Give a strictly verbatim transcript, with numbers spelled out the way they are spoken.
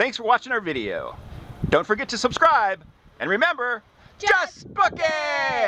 Thanks for watching our video. Don't forget to subscribe, and remember, just book it!